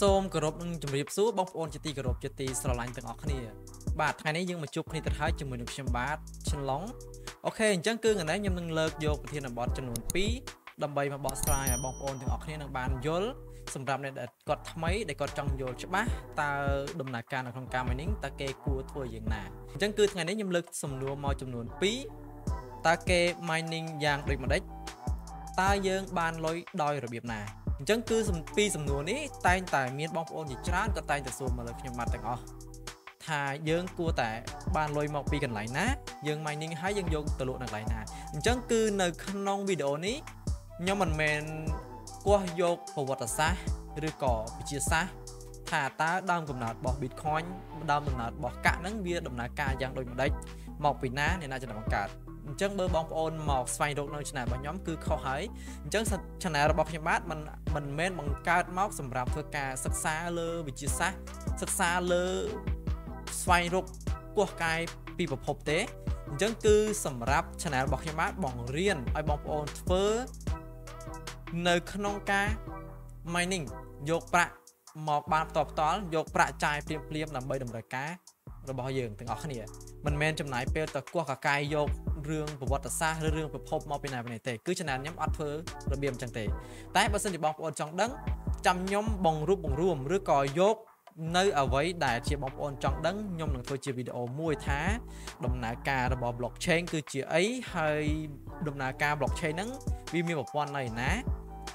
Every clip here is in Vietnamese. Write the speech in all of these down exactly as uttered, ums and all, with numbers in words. Xôm cờ rộp nâng chùm riêng số bóng ôn chế ti cờ rộp chế ti sờ lạnh từng ọt khăn nè. Bạt ngày nấy nhưng mà chụp khăn nè thái chùm mình được xem bát chân lóng. Ok, chẳng cứ ngày nấy nhưng nâng lợt vô của thiên là bọt chân nguồn phí. Đầm bay mà bọt sài là bóng ôn từng ọt khăn nè nâng bàn vô. Xâm rạp này đã có mấy để có trong vô chấp bác. Ta đùm là ca nâng không ca Mining ta kê cua thôi dường nà. Chẳng cứ ngày nấy nhưng lực xâm nua mò chùm nguồn phí. Ta kê Mining giang địch mà đếch. Ta dương ban lối đôi rồi biệp nà. Chẳng cứ vì sầm nguồn ấy tay tài miên bóng ôn gì chán có tay tài xùm mà lời phim mặt tặng ọ thà dương cua tại bàn lôi mọc vì cần lại nát dương Mining hái dương vô tự luận lại nà chẳng cứ nơi khăn non video ní nhóm mình mền qua vô hồ vật là xa rư cỏ bị chia xa thà ta đang cầm nạt bỏ Bitcoin đang cầm nạt bỏ cả nắng bia đầm nà ca giang đôi một đấy mọc vì ná nên là cho nó cả chẳng bơ bóng ôn mọc xoay đột nơi trên này bọn nhóm cứ khó hái chẳng chẳng này là bọc nhầm bát mình mình mến bằng cao móc xâm rạp thơ ca sắc xa lơ vì chia xa sắc xa lơ xoay đột của cái bị bọc hộp tế chẳng cứ xâm rạp chẳng này là bọc nhầm bát bọn riêng ai bóng ôn phớ nơi khăn nông ca Mining dột bạc mọc bạp tọp tỏa dột bạc chai phim phim làm bây đầm đời cá rồi bỏ dường từng ọc này mình mến chầm nãy bê tờ của cả cái dột rương của vật xa rương của hộp màu bên này bên này tệ cứ cho nên nhắm ắt phớ rồi biếm chẳng tệ tại bác sĩ thì bọc ôn trong đấng chăm nhóm bồng rút bồng ruộng rước còi dốt nơi ở với đại chia bọc ôn trong đấng nhóm lần thôi chia video mùi thá đồng nạ ca là bỏ blockchain cứ chia ấy hay đồng nạ ca blockchain nắng vì miêu một quan này ná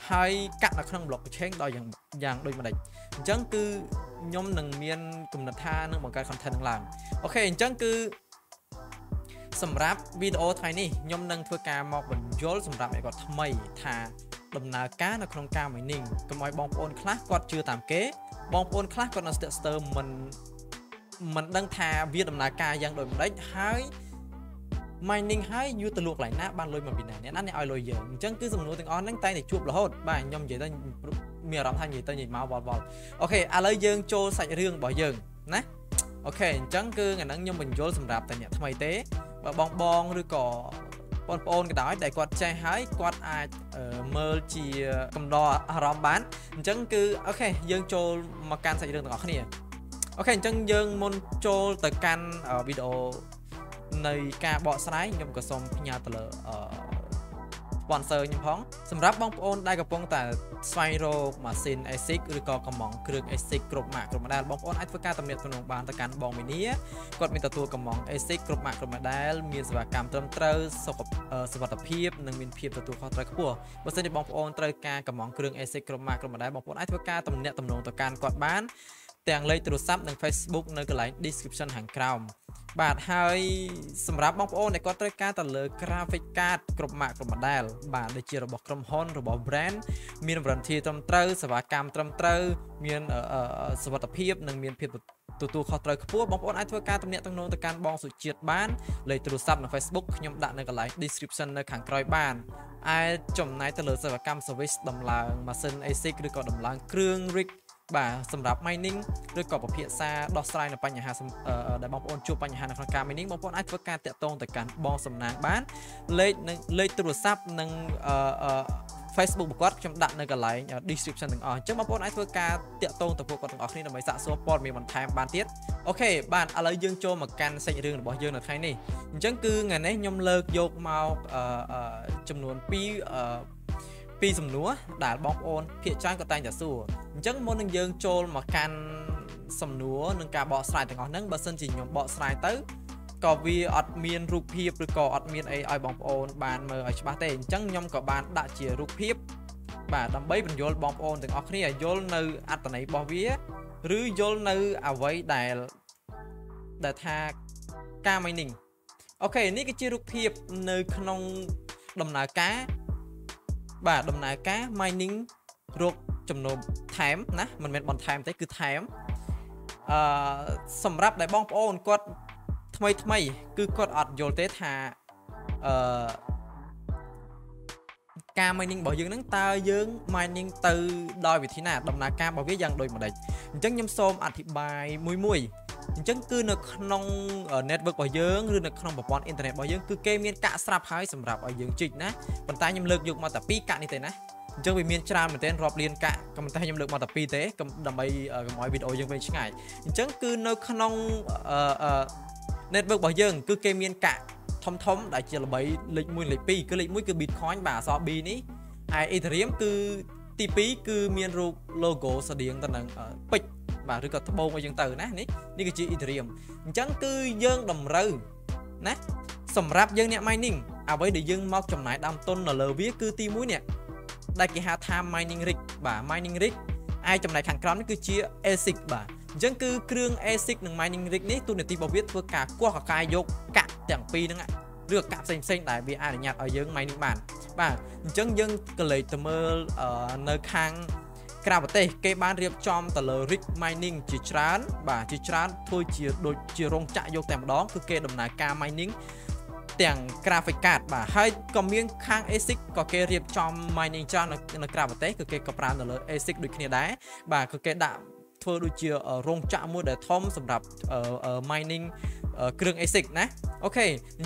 hay cắt là không blockchain đòi dạng dạng đôi mà địch chẳng cứ nhóm lần miên cùng đặt tha nâng bằng cái content làm ok chẳng cứ sầm ráp video thay nè nhóm nâng thưa ca mọc mình dốt sầm ráp này còn thay thà đầm nà cá là không ca Mining cầm mọi bóng ôn class còn chưa tạm kế bóng ôn class còn là starter mình mình đang thà viết đầm nà ca giang đổi đấy hái Mining hái như từ luộc lại nát ban lôi mà bị này nát này ai lôi giờ chẳng cứ dùng nối tiếng on đánh tay để chụp là hốt bài nhóm vậy ta mìa rắm thay gì ta nhìn máu vòi vòi ok à lấy dương trôi sạch riêng bỏ dừng nè ok chẳng cứ ngày nắng nhóm mình dốt sầm ráp tại nhà thay tế và bong bong rồi có bong bong cái đó để quạt chai hái quạt ai mơ chỉ cầm đo róm bán chẳng cứ ok dương trôi mà can sạch riêng được không nè ok chẳng dương môn trôi từ can ở video này ca bỏ sái nhom cả sông nhà tờ sponsor nhom phóng sầm ráp bong bong đây gặp bong tại xoay rô mà xin exit rồi có cầm mỏng kêu exit cột mạ cột mạ đa bong bong ai phơi ca tầm niệm tuần bàn tất cả bong mình ní còn mình tụi cầm mỏng exit cột mạ cột mạ đa miền sài cam trâm trơ sọc sọc tập hiệp nâng miền hiệp tụi con trai của bớt xin đi bong bong trai ca cầm mỏng kêu exit cột mạ cột mạ đa bong bong ai phơi ca tầm niệm tầm nông tất cả còn bán tiền lấy từ sắp nâng Facebook nơi cái link description hàng cào bạn hai sầm ráp bong bong này có trai ca tờ lơ graphic card cột mạ cột mạ đa bạn để chia robot cầm hôn robot brand miền thì trầm trơ sờ và cam trầm trơ miền ở sờ tập hiệp nâng miền hiệp tụi tụi khó trời khua bóng ôn ai thưa ca tâm niệm tăng nô từ can bong sự triệt bán lấy từ sập là Facebook nhom đạn nơi cái link description nơi khẳng còi bàn ai chồng này tờ lơ sờ và cam service đầm là mà xin ASIC được còn đầm là kêu rig bà sầm ráp Mining được còn một hiện xa đo sai là bánh nhà hàng để bóng ôn chụp bánh nhà hàng là ca Mining bóng ôn ai thưa ca tiện tôn từ can bong sầm nàng bán lấy lấy từ sập nâng Facebook của các chúng đặt nơi cái lái description từng ở trước mà bọn anh thưa ca tiện tôn tập của từng ở khi nào mới sạ số bọn mình time ban tiết ok bạn ở lấy dương cho mà can xây dựng được bao dương được hay nè chẳng cứ ngày nấy nhom lơ dột màu chấm nón pi pi sầm núa đã bong ôn hiện trang của tay giả sủa chẳng muốn nâng dương cho mà can sầm núa nâng cả bọ sài từng ở nâng bờ sân chỉ nhom bọ sài tới có vì ọt miền rụp hiệp rồi có ọt miền ấy ai bóng ôn bàn mờ ở ba tên chẳng nhóm có bàn đã chia rụp hiệp và đâm bấy mình vô bóng ôn từng ọt này vô nơi ắt này bỏ vía rứ vô nơi ở với đại đại tha ca Mining ok ní cái chia rụp hiệp nơi không đầm nà cá và đầm nà cá Mining rụp chấm nộp thém nè mình mệt bọn thém tới cứ thém sầm ráp đại bóng ôn quật mày mày cứ cột ọt vô tế thà ca Mining bảo dương nắng ta dương Mining từ đòi vị thế nào đồng là ca bảo viết rằng đôi mà đấy chẳng nhâm xôm ảnh thì bài mùi mùi chẳng cứ nó không ở network bảo dương rồi nó không bảo bọn internet bảo dương cứ kê miên cả sạp hái sầm rạp ở dương trịch ná bàn tay nhâm lực dục mà tập pi cạn như thế ná Chúng bị miên tràn một tên rộp liên cả, còn tay nhầm được một tập pi tế, còn đầm bay ở mọi video dân về chính ngày. Chúng cứ nơi không network bảo dân cứ kê miên cả, thông thống đại chỉ là bảy lịch mùi lịch pi, cứ lịch mũi cứ Bitcoin bà so bi ní, ai Ethereum cứ tê pê cứ miên ru logo sờ điện tận ở pich và rực cột bông ở dân từ nè ní, ní cái chữ Ethereum. Chúng cứ dân đầm râu, nè, sầm ráp dân nè mining, à với đại dân móc trong này đam tôn là lờ viết cứ ti mũi nè. Đại kỳ hạ tham mining rig và mining rig ai trong này khẳng khám nó cứ chia ASIC và dân cứ kương ASIC nâng mining rig này tôi để tìm bảo biết vừa cả qua cả cái dốc cạn chẳng pi nữa ạ được cạn xanh xanh tại vì ai để nhặt ở dân mining bản và dân dân cơ lấy tầm mơ ở nơi khang cà tê cây bán riêng trong tờ lờ rig mining chỉ trán và chỉ trán thôi chia đôi chia rong chạy dốc tèm đó cứ kê đầm này ca mining tiền graphic card và hai còn miếng khang ASIC có cái riêng trong mining cho nó nó cà vào tết cái cặp ram là ASIC được kia đá và cái đã thôi đôi chia ở rong chạm mua để thom sầm đập ở mining ở kêu ASIC nè ok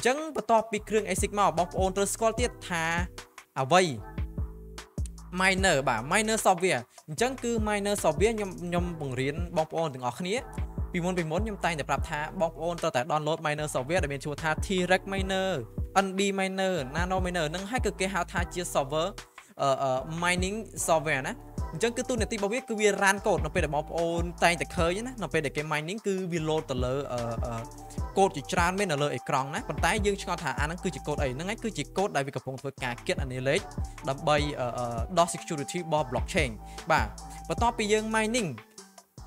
chẳng bắt đầu bị kêu ASIC màu bóng ôn từ scroll tiếp thà à vậy miner và miner software chẳng cứ miner software nhom nhom bằng riêng bóng ôn từng ở kia vì muốn vì muốn nhầm tay để bạp thả bóng ôn tao tại download miner software để bên chùa thả T-Rex miner, en bê miner, nano miner nâng hai cực kỳ hào thả chia server ở uh, uh, mining software nè. Chẳng cứ tu này tí bảo biết cứ vi ran code nó phải để bóng ôn tay để khơi nhé nó phải để cái mining cứ vi load từ lơ ở code chỉ tràn bên ở lơ ekrong nè còn tay dương cho thả anh nó cứ chỉ code ấy nó ngay cứ chỉ code đại vì cặp công với cả kiện anh ấy lấy đập bay ở dot security board blockchain và và top bây giờ mining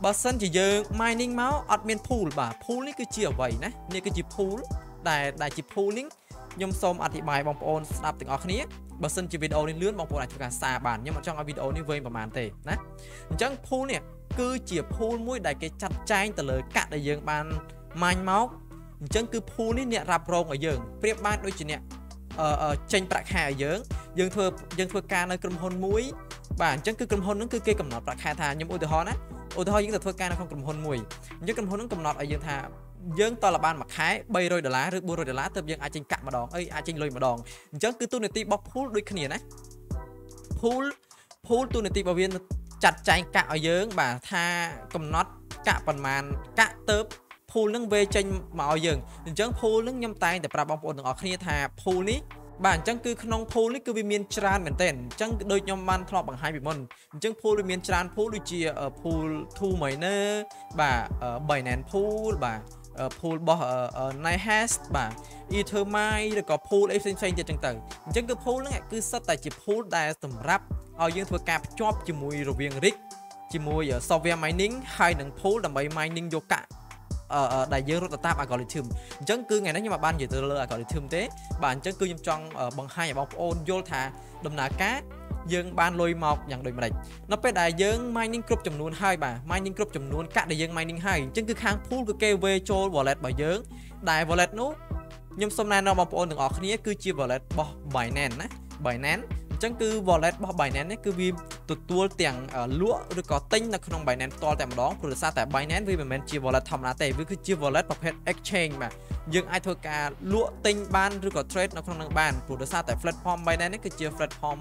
bà sân chỉ dơ mining máu admin pool bà pool ấy cứ chia vậy nè nên cái chỉ pool đại đại chỉ pooling nhom xôm ảnh thì bài bóng ôn đáp từng ở kia bà sân chỉ video nên lướt bóng ôn này cho cả xa bản nhưng mà trong video này về mà màn tệ nè chẳng pool nè cứ chỉ pool mũi đại cái chặt chanh từ lời cạn đại dương bàn manh máu chẳng cứ pool này nè rạp rồng ở dương biết ban đôi chỉ nè ở tranh bạc hà ở dương dương thừa dương thừa ca nơi cầm hôn mũi bản chẳng cứ cầm hôn nó cứ kê cầm nọt bạc hà thà nhom ôn từ hòn á ô thôi những tập phơi ca nó không cầm hôn mùi những cầm hôn nó cầm nọt ở dân thà dân to là ban mặt khái bay rồi đờ lá rồi bùa rồi đờ lá tập dân ai chinh cạn mà đòn ấy ai chinh lôi mà đòn chớ cứ tu này ti bóc pool đôi kia này pool pool tu này ti bảo viên chặt chanh cạn ở dân bà tha cầm nọt cạn phần màn cạn tớp pool nâng về chanh mà ở dân chớ pool nâng nhâm tay để bóng ổn được ở kia thà pool ní bạn chẳng cứ không pool cứ bị miên tràn mình tên chẳng đôi nhóm ban thọ bằng hai bị môn chẳng pool bị miên tràn pool đôi chia ở pool thu mấy nơi bà ở bảy nén pool bà ở pool bỏ ở night hash bà ethermai rồi có pool ấy xanh xanh trên tầng tầng chẳng cứ pool nó cứ sát tại chỉ pool đại tầm rap ở những thua cặp chop chỉ mùi rồi viên rick chỉ mùi ở software mining hai nắng pool là mấy mining vô cả ở đại dương rất là tạp algorithm chẳng cứ ngày đó nhưng mà ban giờ từ lơ algorithm thế bạn chẳng cứ nhâm trong bằng hai bóng ôn vô thả đầm nà cá dương ban lôi mọc nhận đời mà đấy nó phải đại dương mining group chấm luôn hai bà mining group chấm luôn cả đại dương mining hai chẳng cứ khang pool cứ kêu về cho wallet bảo dương đại wallet nút nhưng hôm nay nó bóng ôn từng ở kia cứ chia wallet bỏ bảy nén á bảy nén chẳng cứ wallet bỏ bảy nén cứ vì tụt tua tiền lúa được có tinh là không bảy nén to tại một đó rồi xa tại bảy nén vì mình men chia wallet thầm lá tệ với cứ chia wallet và hết exchange mà nhưng ai thôi cả lúa tinh ban rồi có trade nó không năng bàn rồi xa tại platform bảy nén cứ chia platform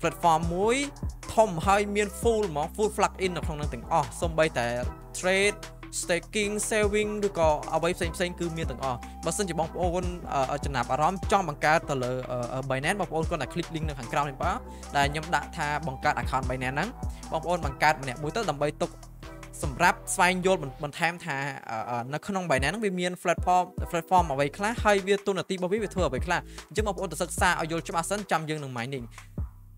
platform muối thầm hơi miên full món full plug in nó không năng tỉnh oh xong bay tại trade staking saving được có ở bên xanh xanh cứ miên từng ở và xin chỉ bóng ôn ở trận nạp arom trong bằng cá tờ lờ ở Binance bóng ôn con là click link được hàng cao lên đó là nhóm đã tha bằng cá account Binance nắng bóng ôn bằng cá này mũi tới đầm bay tục sầm ráp xoay vô mình mình tham thà nó không Binance nó bị miên platform platform mà vậy class hay việc tôi là team bảo vệ thừa vậy class chứ bóng ôn từ rất xa ở vô cho ba sân trăm dương đừng máy nịnh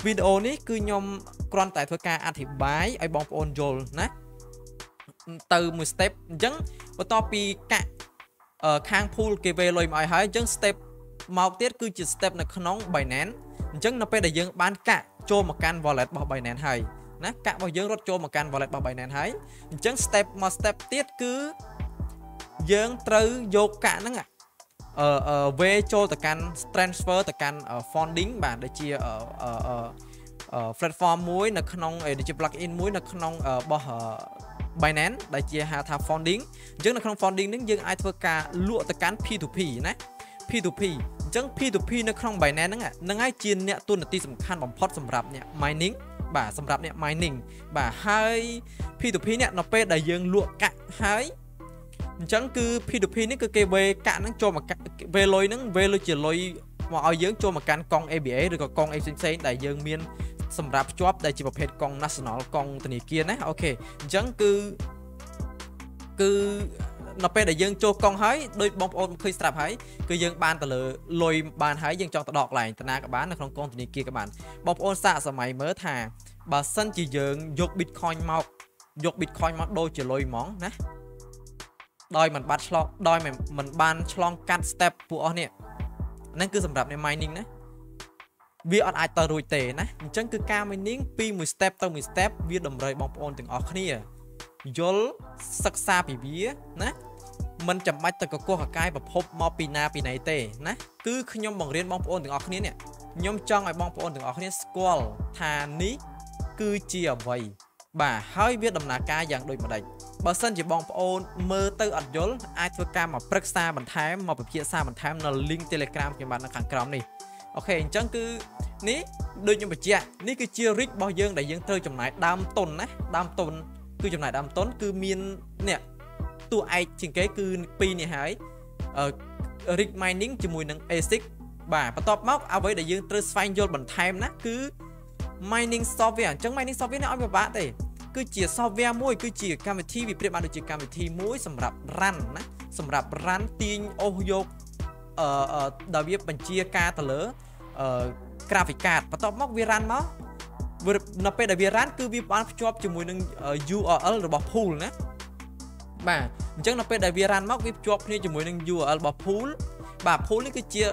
video này cứ nhóm con tại thôi ca ăn thì bái ai bóng ôn vô nè từ một step chẳng và to pi cả ở khang pool kê về lời mọi hỏi chẳng step mau tiết cứ chỉ step là khăn nóng bài nén chẳng nó phải để dân bán cả cho một can wallet bảo bài nén hay nát cả bao dân rất cho một can wallet bảo bài nén hay chẳng step mà step tiết cứ dân trừ vô cả nó ngạc ở ở về cho từ can transfer từ can ở funding bạn để chia ở ở ở platform muối là khăn nóng để chơi plugin muối là khăn nóng ở bỏ Binance đại chia hà thà funding chứ nó không funding đến dương ai thưa cả lụa từ cán pê hai pê nè พี ทู พี chẳng pê hai pê ในครอง Binance นั่นอ่ะนั่นไอ้จีนเนี่ยตัวหน้าที่สำคัญบ่มพอดสำหรับเนี่ย Mining บ่าสำหรับเนี่ย Mining บ่าให้ พี ทู พี เนี่ยเราไปได้ยังลวกกะให้ chẳng คือ พี ทู พี นี่คือเกเวกะนั่งโจมกะเวลอยนั่งเวลอยเฉลอยมาเอายังโจมกันกอง เอ บี เอ หรือกับกอง เอ ซี ซี ได้ยังเมียน สำหรับจอบได้จีประเภทกอง National กองธนาคารนะโอเคจังคือคือนเปได้ยังโจกกองเฮ้ยโดยบองโอนเคยสลับให้คือยังบานตะเลอลอยบานหายยังจองตะดอกหลายธนาคารบ้านในของกองธนาคารกับบ้านบองโอนสะสมัยเมื่อทางบ่าสั้นจียังยก Bitcoin มาดอยมันบัดชลอกดอยมันบันชลองการ step พวกอ๋อเนี่ยนั่นคือสำหรับใน Mining นะ เวียออนไอต่อรวยเตะนะจังคือการมินิ่งปี step ต่อ step เวียดำไรบองปอนถึงออกเนี่ยยลศึกษาปีเบียนะมันจะไม่ตะกะกัวกับกายประพบมาปีนาปีไหนเตะนะคือขยมบังเรียนบองปอนถึงออกเนี่ยย้อมจ้องไอ้บองปอนถึงออกเนี่ยสกอลทานี้คือเจียบไว้บ่าให้เวียดำนาการอย่างโดยมาได้บ่าสั้นจีบองปอนเมื่อเตออัดยลไอตัวการมาปรึกษาบันทายมาปรึกษาสามบันทายมาเรียง Telegram กันบ้านในข้างกลางนี่ โอเคจังคือนี่โดยยังบ่เจียนี่คือเจียริกบ่ยังได้ยังเตอร์จำหน่ายดามต้นนะดามต้นคือจำหน่ายดามต้นคือมีนเนี่ยตัวไอ้จิงเก๋คือปีนี่หายเอ่อริก Mining ជាមួយនឹងเอซิกบ่าបន្ទាប់មកเอาไว้ได้ยังเตอร์ស្វែងយល់បន្ថែមណាគឺ Mining Software អញ្ចឹង Mining Software នេះឲ្យពិបាកទេគឺជា Software មួយគឺជាកម្មវិធីវិព្រាបបានដូចជាកម្មវិធីមួយសម្រាប់ run ទាញអូសយកអឺដល់វាបញ្ជាការទៅលើ graphic card បន្ទាប់មកវារ៉ាន់មកនៅពេលដែលវារ៉ាន់គឺវាបានភ្ជាប់ជាមួយនឹង ยู อาร์ แอล របស់ pool ណាបាទអញ្ចឹងនៅពេលដែលវារ៉ាន់មកវាភ្ជាប់គ្នាជាមួយនឹង ยู อาร์ แอล របស់ pool បាទ pool នេះគឺជា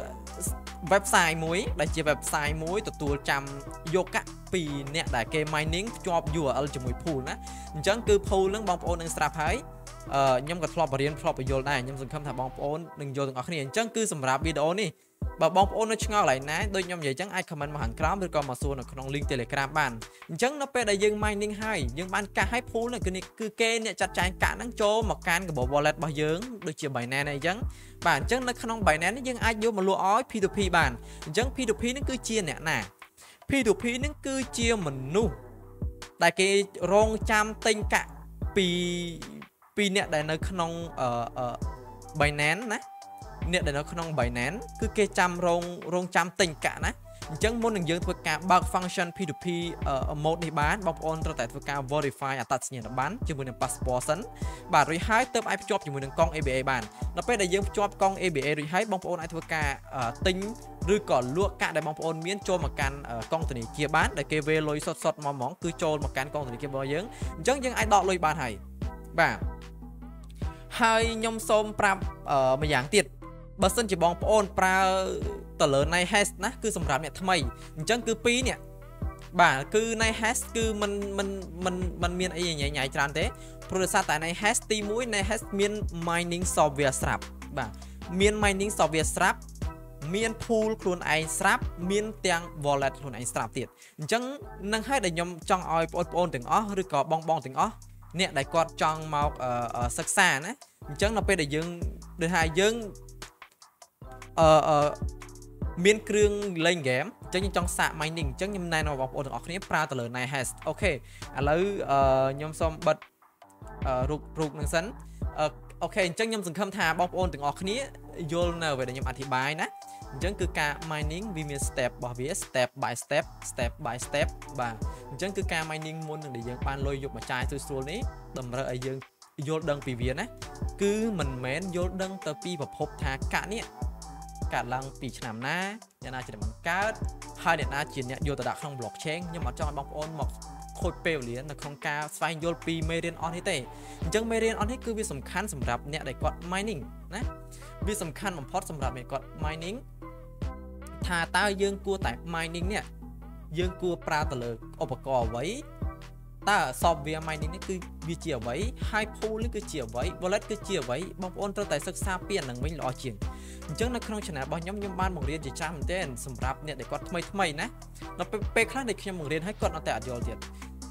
website មួយដែលជា website មួយទទួលចាំយកពីអ្នកដែលគេ mining ភ្ជាប់ ยู อาร์ แอล ជាមួយ pool ណាអញ្ចឹងគឺ pool ហ្នឹងបងប្អូននឹងស្រាប់ហើយ ខ្ញុំក៏ធ្លាប់បរៀនធ្លាប់យល់ដែរខ្ញុំសង្ឃឹមថាបងប្អូននឹងយល់ទាំងអស់គ្នាអញ្ចឹងគឺសម្រាប់វីដេអូនេះបើបងប្អូននៅឆ្ងល់កន្លែងណាដូចខ្ញុំនិយាយចឹងអាចខមមិនមកខាងក្រោមឬក៏មកសួរនៅក្នុង link Telegram បានអញ្ចឹងនៅពេលដែលយើង mining ហើយយើងបានកាក់ឲ្យ pool ហ្នឹងគឺគេអ្នកចាត់ចែងកាក់ហ្នឹងចូលមកកាន់កាបូប wallet របស់យើងដូចជា Binance អីចឹងបាទអញ្ចឹងនៅក្នុង Binance នេះយើងអាចយកមកលក់ឲ្យ พี ทู พี បានអញ្ចឹង พี ทู พี ហ្នឹងគឺជាអ្នកណា พี ทู พี ហ្នឹងគឺជាមនុស្សដែលគេរងចាំទិញកាក់ ពីពីអ្នកដែលនៅក្នុង Binance ណាអ្នកដែលនៅក្នុង Binance គឺគេចាំរងរងចាំទិញកាក់ណាអញ្ចឹងមុននឹងយើងធ្វើការបើក function พี ทู พี mode នេះបានបងប្អូនត្រូវតែធ្វើការ verify អត្តសញ្ញាណប័ណ្ណជាមួយនឹង passport សិនបាទរួចហើយទើបអាចភ្ជាប់ជាមួយនឹងកង เอ บี เอ បានដល់ពេលដែលយើងភ្ជាប់កង เอ บี เอ រួចហើយបងប្អូនអាចធ្វើការទិញឬក៏លក់កាក់ដែលបងប្អូនមានចូលមកកាន់កងធនាគារបានដែលគេវេលលុយសុតៗមកហ្មងគឺចូលមកកាន់កងធនាគាររបស់យើងអញ្ចឹងយើងអាចដកលុយបានហើយ បាទហើយខ្ញុំសូមប្រាប់ម្យ៉ាងទៀតបើសិនជាបងប្អូនប្រើតលើ Hash ណាគឺសម្រាប់អ្នកថ្មីអញ្ចឹងគឺពីរអ្នកបាទគឺ Hash គឺมันมันมันมันមានអីញ៉ៃញ៉ៃច្រើនទេព្រោះដោយសារតែ Hash ទីមួយ Hash មាន mining software ស្រាប់បាទមាន mining software ស្រាប់មាន pool ខ្លួនឯងស្រាប់មានទាំង wallet ខ្លួនឯងស្រាប់ទៀតអញ្ចឹងនឹងហើយដែលខ្ញុំចង់ឲ្យបងប្អូនទាំងអស់ឬក៏បងបងទាំងអស់ អ្នកដែលគាត់ចង់មកសិក្សាណាអញ្ចឹងដល់ពេលដែលយើងដូចថាយើងមានគ្រឿងលេង game អញ្ចឹងខ្ញុំចង់សាក mining អញ្ចឹងខ្ញុំណែនាំបងប្អូនទាំងអស់គ្នាប្រើ Binance អូខេឥឡូវខ្ញុំសូមបិទរូបរូបនឹងសិនអូខេអញ្ចឹងខ្ញុំសង្ឃឹមថាបងប្អូនទាំងអស់គ្នាយល់នៅអ្វីដែលខ្ញុំអធិប្បាយណាអញ្ចឹងគឺការ mining វាមាន step របស់វា step by step step by step បាទអញ្ចឹងគឺការ mining មុននឹងដែលយើងបានលុយយកមកចាយស្រួលៗនេះ តម្រូវឲ្យយើងយល់ដឹងពីវាណាគឺមិនមែនយល់ដឹងទៅពីប្រភពថាកាក់នេះកាត់ឡើងពីឆ្នាំណាអ្នកណាជាអ្នកបង្កើតហើយអ្នកណាជាអ្នកយកទៅដាក់ក្នុង blockchain ខ្ញុំអត់ចង់ឲ្យបងប្អូនមកខូចពេលវេលានៅក្នុងការស្វែងយល់ពីមេរៀនអស់នេះទេអញ្ចឹងមេរៀនអស់នេះគឺវាសំខាន់សម្រាប់អ្នកដែលគាត់ mining ណាវាសំខាន់បំផុតសម្រាប់អ្នកគាត់ mining ថាតើយើងគួរតែ mining នេះយើងគួរប្រើទៅលើឧបករណ៍អ្វី តើ software mining នេះគឺវាជាអ្វីហើយ pool នេះគឺជាអ្វី wallet គឺជាអ្វីបងប្អូនត្រូវតែសិក្សាពីអានឹងវិញល្អជាងអញ្ចឹងនៅក្នុង channel របស់ខ្ញុំខ្ញុំបានបង្រៀនជាច្រើនមែនទែនសម្រាប់អ្នកដែលគាត់ថ្មីថ្មីណាដល់ពេលខ្លះដែលខ្ញុំបង្រៀនឲ្យគាត់អត់តែអាចយល់ទៀត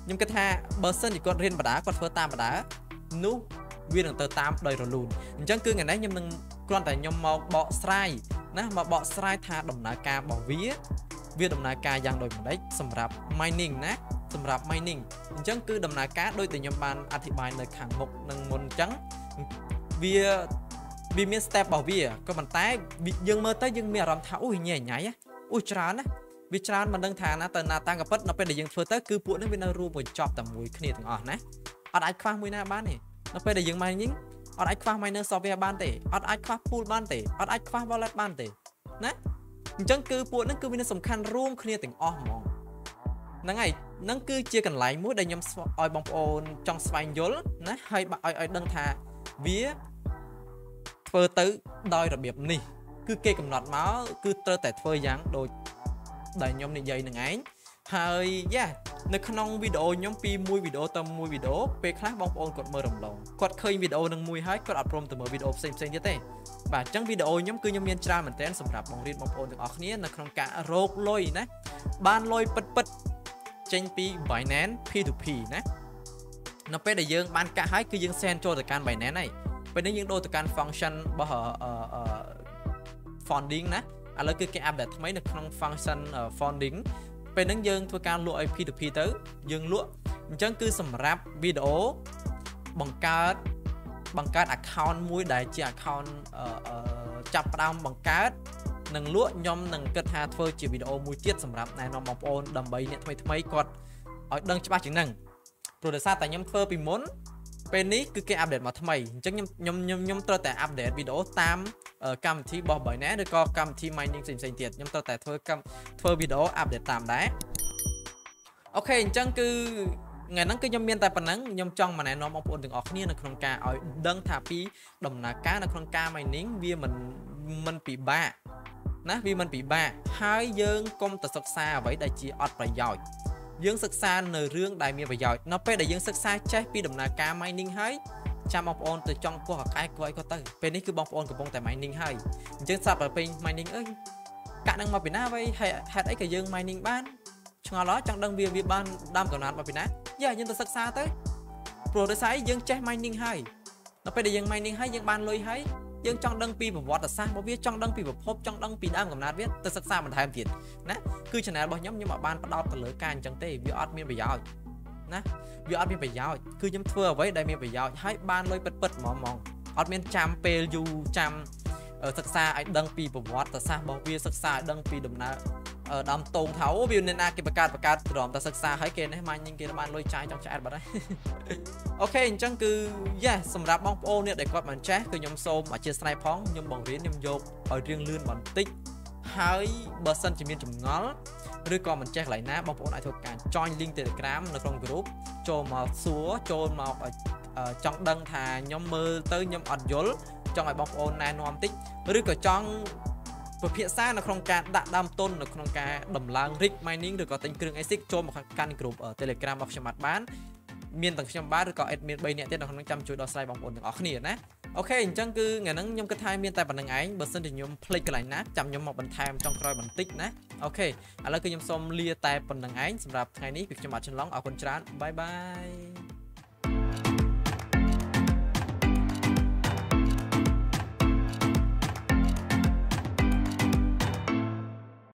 ខ្ញុំគិតថាបើសិនជាគាត់រៀនបដាគាត់ធ្វើតាមបដានោះវានឹងទៅតាមដោយរលូនអញ្ចឹងគឺថ្ងៃនេះខ្ញុំនឹងគ្រាន់តែខ្ញុំមកបកស្រាយ នៅ ណា mà bỏ sài thà đầm nà ca bỏ vía vía đầm nà ca giang đồi một đấy, sầm rạp mining nè, sầm rạp mining, chẳng cứ đầm nà cá đôi từ nhóm ban ati bài nơi hàng mục nâng môn trắng, vía vì miếng step bảo vía, còn bàn tay dương mơ tay dương mẹ làm tháo ui nhảy nhảy á, ui trán á, vì trán mình đang thà na từ na tăng gặp bớt nó bên để dương phơi tới cứ buồn nó bên ru một chọc tầm mùi khné từng ọt nè, ọt ai khoang mùi na bán nè, nó bên để dương mai nhíng ở ai khoa miner software ban tệ, ở ai khoa pool ban tệ, ở ai khoa wallet ban tệ, nè, chẳng cứ buồn, nó cứ mình là tầm khăn room clear tỉnh off mong, nãy ngày, nó cứ chia cần lại mỗi đây nhom oi bong ôn trong spine yol, nè, hay bạn oi oi đăng thà, vía, phơi tới đòi đặc biệt nè, cứ kê cầm nọt máu, cứ tơ tẹt phơi dáng đôi, đây nhom này dây nè ngay, hay yeah. នៅក្នុងវីដេអូខ្ញុំពីមួយវីដេអូទៅមួយវីដេអូពេលខ្លះបងប្អូនគាត់មើលរំលងគាត់ឃើញវីដេអូនឹងមួយហើយគាត់អត់ព្រមទៅមើលវីដេអូផ្សេងៗទៀតទេបាទអញ្ចឹងវីដេអូខ្ញុំគឺខ្ញុំមានច្រើនមែនតើសម្រាប់បងប្រៀបបងប្អូនទាំងអស់គ្នានៅក្នុងការរកលុយណាបានលុយពិតៗចេញពី Binance พี ทู พี ណានៅពេលដែលយើងបានកាក់ហើយគឺយើងsendចូលទៅកាន់ Binance ហើយពេលនេះយើងដូរទៅកាន់ function របស់ funding ណាឥឡូវគឺគេ update ថ្មីនៅក្នុង function funding ពេលហ្នឹងយើងធ្វើការលក់ឲ្យ พี ทู พี ទៅយើងលក់អញ្ចឹងគឺសម្រាប់វីដេអូបង្កើតបង្កើត account មួយដែលជា account ចាប់ផ្ដើមបង្កើតនិងលក់ខ្ញុំនឹងគិតថាធ្វើជាវីដេអូមួយទៀតសម្រាប់ណែនាំបងប្អូនដើម្បីអ្នកថ្មីថ្មីគាត់ឲ្យដឹងច្បាស់ជាងហ្នឹងព្រោះដោយសារតែខ្ញុំធ្វើពីមុនពេលនេះគឺគេ update មកថ្មី អញ្ចឹងខ្ញុំខ្ញុំខ្ញុំខ្ញុំត្រូវតែ update វីដេអូតាម កម្មវិធីរបស់ Binance ឬក៏កម្មវិធី Mining ផ្សេងៗទៀតខ្ញុំត្រូវតែធ្វើធ្វើវីដេអូ update តាមដែរអូខេអញ្ចឹងគឺថ្ងៃហ្នឹងគឺខ្ញុំមានតែប៉ុណ្ណឹងខ្ញុំចង់មកណែនាំបងប្អូនទាំងអស់គ្នានៅក្នុងការឲ្យដឹងថាពីដំណើរការនៅក្នុងការ Mining វាមិនមិនពិបាកណាវាមិនពិបាកហើយយើងកុំតែសិក្សាអ្វីដែលជាអត់ប្រយោជន៍យើងសិក្សានៅរឿងដែលមានប្រយោជន៍នៅពេលដែលយើងសិក្សាចេះពីដំណើរការ Mining ហើយ ចាំបងប្អូនទៅចង់គោះអាកាយគួរឲ្យគាត់ទៅពេលនេះគឺបងប្អូនកំពុងតែ mining ហើយអញ្ចឹងស្រាប់តែពេល mining អើយកាក់នឹងមកពីណាវ៉ៃហេតុអីក៏យើង mining បានឆ្ងល់ឡចង់ដឹងវាវាបានដើមកំណត់មកពីណាយ៉ាយើងទៅសិក្សាទៅព្រោះដោយសារយើងចេះ mining ហើយដល់ពេលដែលយើង mining ហើយយើងបានលុយហើយយើងចង់ដឹងពីប្រវត្តិសាស្ត្ររបស់វាចង់ដឹងពីប្រភពចង់ដឹងពីដើមកំណត់វាទៅសិក្សាបន្ថែមទៀតណាគឺ channel របស់ខ្ញុំខ្ញុំអត់បានផ្ដោតទៅលើការអញ្ចឹងទេវាអត់មានប្រយោជន៍ ណាវាអត់មានប្រយោជន៍គឺខ្ញុំធ្វើអ្វីដែលមានប្រយោជន៍ហើយបានលុយពិតៗហ្មងហ្មងអត់មានចាំពេលយូរចាំសិក្សាឲ្យដឹងពីប្រវត្តិសាស្ត្ររបស់វាសិក្សាឲ្យដឹងពីដំណើរដើមតោងថាអូវាអ្នកណាគេបង្កើតបង្កើតព្រមតែសិក្សាហើយគេនេះ Mining គេបានលុយចាយចង់ឆ្អែតបាត់ហើយអូខេអញ្ចឹងគឺយ៉ា សម្រាប់ បងប្អូនអ្នកដែលគាត់មិនចេះគឺខ្ញុំសូមអធិស្ឋានផងខ្ញុំបង្រៀនខ្ញុំយកឲ្យរៀងលឿនបន្តិច ហើយបើសិនជាមានចម្ងល់ឬក៏មិនចេះកន្លែងណាបងប្អូនអាចធ្វើការ join link Telegram នៅក្នុង group ចូលមកសួរចូលមកចង់ដឹងថាខ្ញុំមើលទៅខ្ញុំអត់យល់ចង់ឲ្យបងប្អូនណែនាំតិចឬក៏ចង់ពិភាក្សានៅក្នុងការដាក់ដើមទុននៅក្នុងការដំឡើង rig mining ឬក៏ទិញ គ្រឿង ASIC ចូលមកកាន់ group Telegram របស់ខ្ញុំបាទបានមានទាំងខ្ញុំបាទឬក៏ admin បីនាក់ទៀតនៅក្នុងចាំជួយដោះស្រាយបងប្អូនទាំងអស់គ្នាណា អូខេ អញ្ចឹងគឺថ្ងៃហ្នឹងខ្ញុំគិតថាមានតែប៉ុណ្្នឹងឯងបើសិនជាខ្ញុំភ្លេចកន្លែងណាចាំខ្ញុំមកបន្ថែមចុងក្រោយបន្តិចណាអូខេឥឡូវគឺខ្ញុំសូមលាតែប៉ុណ្្នឹងឯងសម្រាប់ថ្ងៃនេះពីខ្ញុំបាទ ឆ្លងអរគុណច្រើនបាយបាយ